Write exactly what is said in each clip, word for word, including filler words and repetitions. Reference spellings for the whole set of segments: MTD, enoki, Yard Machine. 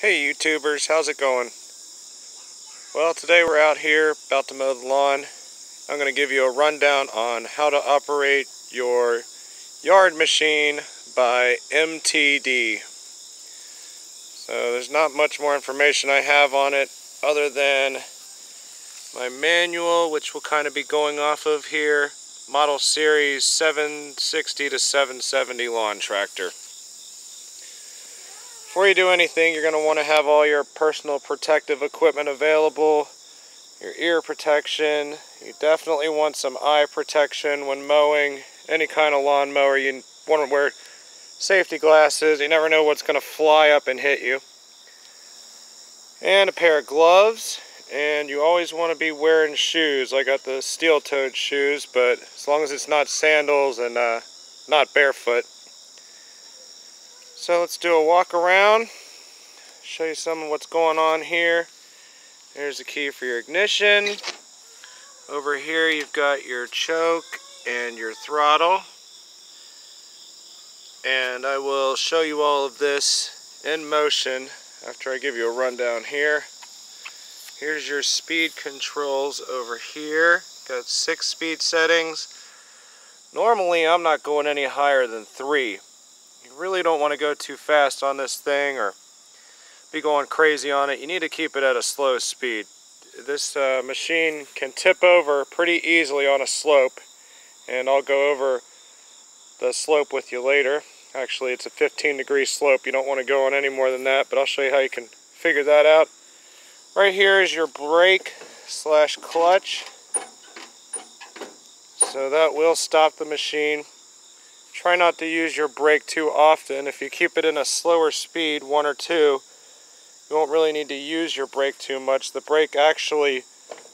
Hey YouTubers, how's it going? Well, today we're out here about to mow the lawn. I'm going to give you a rundown on how to operate your Yard Machine by M T D. So there's not much more information I have on it other than my manual, which we'll kind of be going off of here, model series seven sixty to seven seventy lawn tractor. Before you do anything, you're going to want to have all your personal protective equipment available, your ear protection. You definitely want some eye protection when mowing, any kind of lawn mower. You want to wear safety glasses. You never know what's going to fly up and hit you. And a pair of gloves, and you always want to be wearing shoes. I got the steel-toed shoes, but as long as it's not sandals and uh, not barefoot. So let's do a walk around, show you some of what's going on here. There's the key for your ignition. Over here you've got your choke and your throttle. And I will show you all of this in motion after I give you a rundown here. Here's your speed controls over here. Got six speed settings. Normally I'm not going any higher than three. You really don't want to go too fast on this thing or be going crazy on it. You need to keep it at a slow speed. This uh, machine can tip over pretty easily on a slope, and I'll go over the slope with you later. Actually, it's a fifteen degree slope. You don't want to go on any more than that, but I'll show you how you can figure that out. Right here is your brake slash clutch. So that will stop the machine. Try not to use your brake too often. If you keep it in a slower speed, one or two, you won't really need to use your brake too much. The brake actually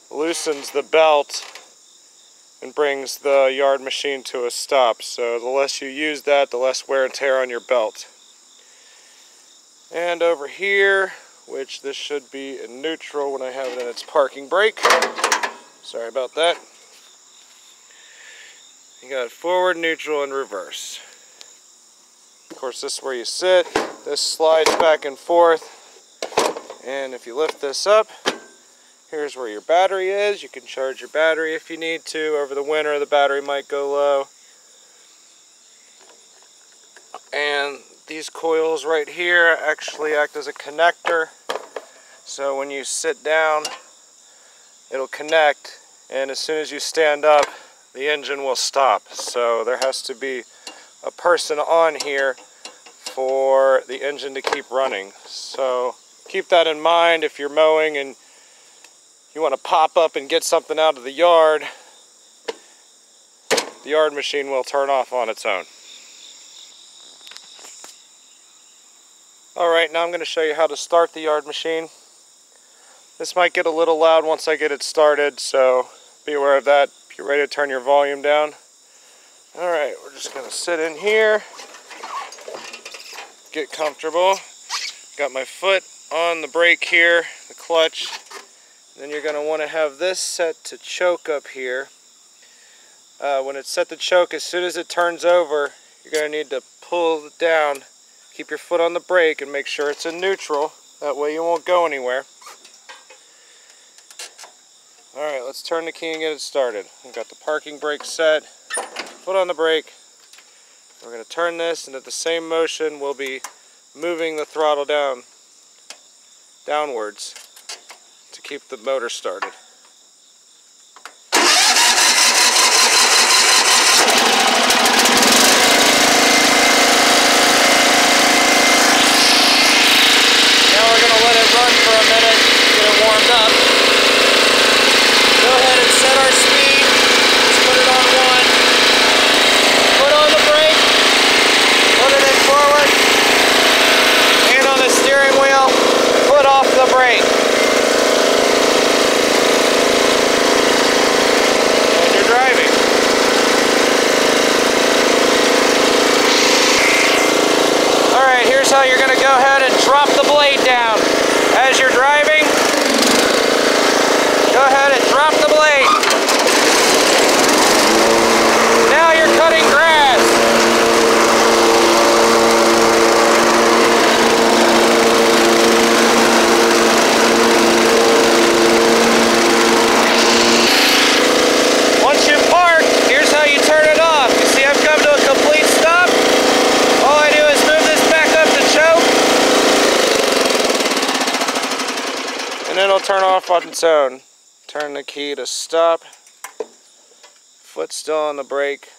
loosens the belt and brings the Yard Machine to a stop. So the less you use that, the less wear and tear on your belt. And over here, which this should be in neutral when I have it in its parking brake. Sorry about that. You got forward, neutral, and reverse. Of course, this is where you sit. This slides back and forth. And if you lift this up, here's where your battery is. You can charge your battery if you need to. Over the winter, the battery might go low. And these coils right here actually act as a connector. So when you sit down, it'll connect. And as soon as you stand up, the engine will stop, so there has to be a person on here for the engine to keep running. So keep that in mind if you're mowing and you want to pop up and get something out of the yard. The Yard Machine will turn off on its own. Alright, now I'm going to show you how to start the Yard Machine. This might get a little loud once I get it started, so be aware of that. Get ready to turn your volume down. Alright, we're just going to sit in here, get comfortable. Got my foot on the brake here, the clutch. Then you're going to want to have this set to choke up here. Uh, when it's set to choke, as soon as it turns over, you're going to need to pull it down. Keep your foot on the brake and make sure it's in neutral. That way you won't go anywhere. Alright, let's turn the key and get it started. We've got the parking brake set, foot on the brake. We're going to turn this, and at the same motion, we'll be moving the throttle down, downwards, to keep the motor started. Now we're going to let it run for a minute, get it warmed up. Set our speed, just put it on one, put on the brake, put it in forward, and on the steering wheel, put off the brake. And you're driving. Alright, here's how you're going to go ahead and drop the blade down. As you're driving, go ahead and drop the blade. Grass. turn off on its own. Turn the key to stop. Foot still on the brake.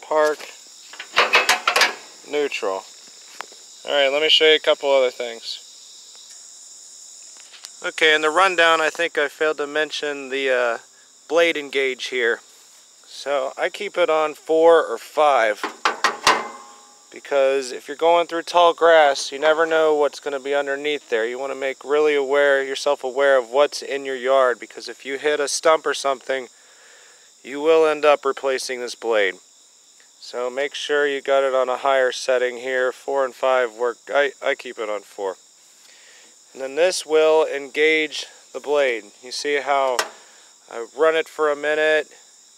Park. Neutral. Alright, let me show you a couple other things. Okay, in the rundown I think I failed to mention the uh, blade engage here. So I keep it on four or five because if you're going through tall grass, you never know what's going to be underneath there. You want to make really aware yourself aware of what's in your yard, because if you hit a stump or something, you will end up replacing this blade. So make sure you got it on a higher setting here. Four and five work. I, I keep it on four. And then this will engage the blade. You see how I run it for a minute,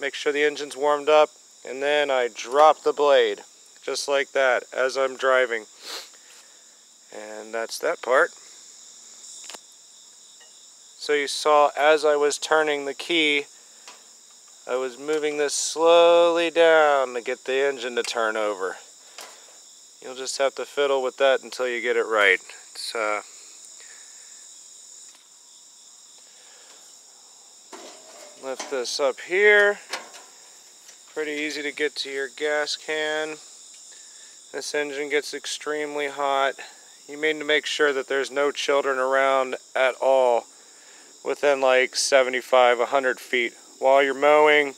make sure the engine's warmed up, and then I drop the blade. Just like that, as I'm driving. And that's that part. So you saw as I was turning the key, I was moving this slowly down to get the engine to turn over. You'll just have to fiddle with that until you get it right. It's, uh... lift this up here. Pretty easy to get to your gas can. This engine gets extremely hot. You need to make sure that there's no children around at all within like seventy-five, a hundred feet while you're mowing,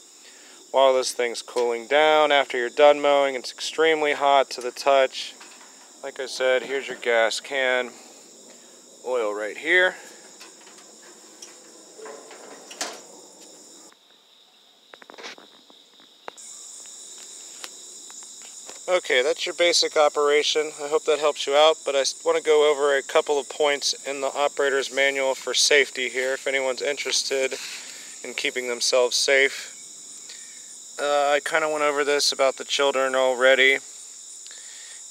while this thing's cooling down. After you're done mowing, it's extremely hot to the touch. Like I said, here's your gas can. Oil right here. Okay, that's your basic operation. I hope that helps you out, but I want to go over a couple of points in the operator's manual for safety here, if anyone's interested in keeping themselves safe. Uh, I kind of went over this about the children already.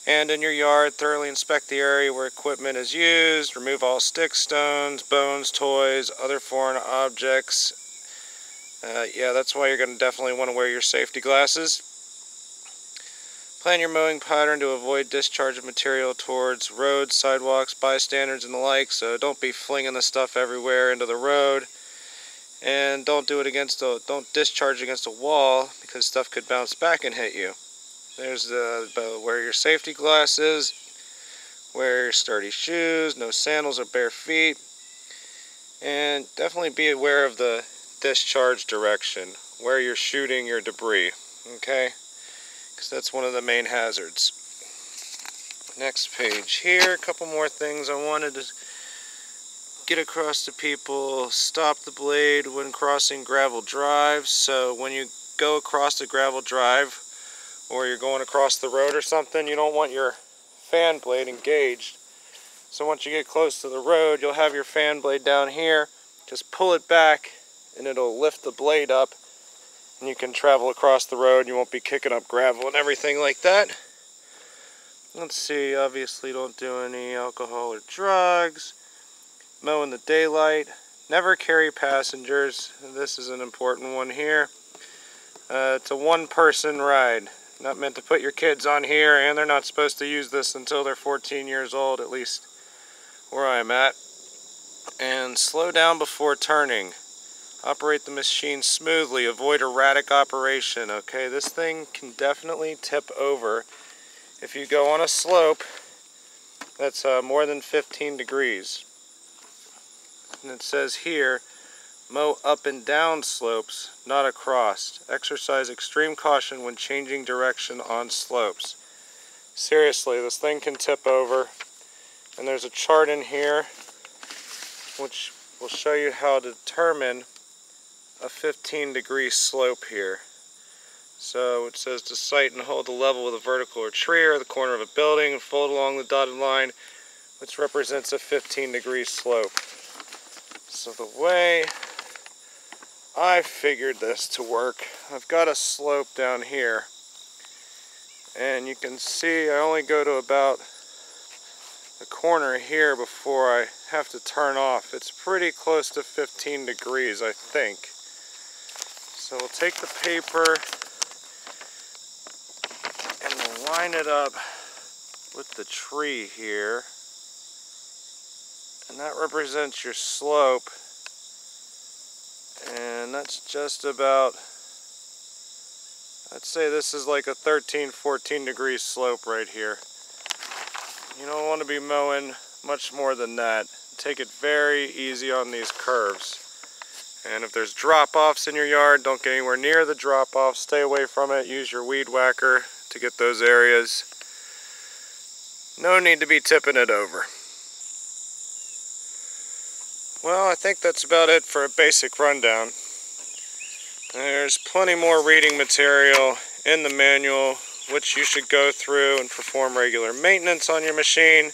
And in your yard, thoroughly inspect the area where equipment is used. Remove all sticks, stones, bones, toys, other foreign objects. Uh, yeah, that's why you're going to definitely want to wear your safety glasses. Plan your mowing pattern to avoid discharge of material towards roads, sidewalks, bystanders, and the like, so don't be flinging the stuff everywhere into the road. And don't do it against a, don't discharge against a wall, because stuff could bounce back and hit you. There's the, the wear your safety glasses, wear your sturdy shoes, no sandals or bare feet, and definitely be aware of the discharge direction, where you're shooting your debris, okay? So that's one of the main hazards. Next page here, a couple more things I wanted to get across to people. Stop the blade when crossing gravel drives. So when you go across the gravel drive, or you're going across the road or something, you don't want your fan blade engaged. So once you get close to the road, you'll have your fan blade down here. Just pull it back and it'll lift the blade up, and you can travel across the road. You won't be kicking up gravel and everything like that. Let's see, obviously don't do any alcohol or drugs. Mow in the daylight. Never carry passengers. This is an important one here. Uh, it's a one-person ride. Not meant to put your kids on here, and they're not supposed to use this until they're fourteen years old, at least where I'm at. And slow down before turning. Operate the machine smoothly. Avoid erratic operation, okay? This thing can definitely tip over. If you go on a slope that's uh, more than fifteen degrees. And it says here, mow up and down slopes, not across. Exercise extreme caution when changing direction on slopes. Seriously, this thing can tip over. And there's a chart in here which will show you how to determine a fifteen degree slope here. So it says to sight and hold the level with a vertical or tree or the corner of a building and fold along the dotted line, which represents a fifteen degree slope. So the way I figured this to work, I've got a slope down here, and you can see I only go to about the corner here before I have to turn off. It's pretty close to fifteen degrees, I think. So we'll take the paper and we'll line it up with the tree here and that represents your slope, and that's just about, I'd say this is like a thirteen, fourteen degree slope right here. You don't want to be mowing much more than that. Take it very easy on these curves. And if there's drop-offs in your yard, don't get anywhere near the drop-off. Stay away from it. Use your weed whacker to get those areas. No need to be tipping it over. Well, I think that's about it for a basic rundown. There's plenty more reading material in the manual, which you should go through and perform regular maintenance on your machine.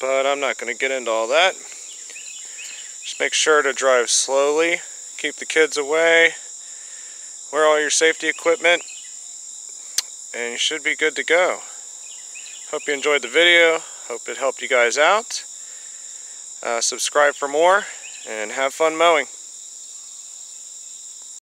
But I'm not going to get into all that. Just make sure to drive slowly, keep the kids away, wear all your safety equipment, and you should be good to go. Hope you enjoyed the video, hope it helped you guys out. Uh, subscribe for more, and have fun mowing.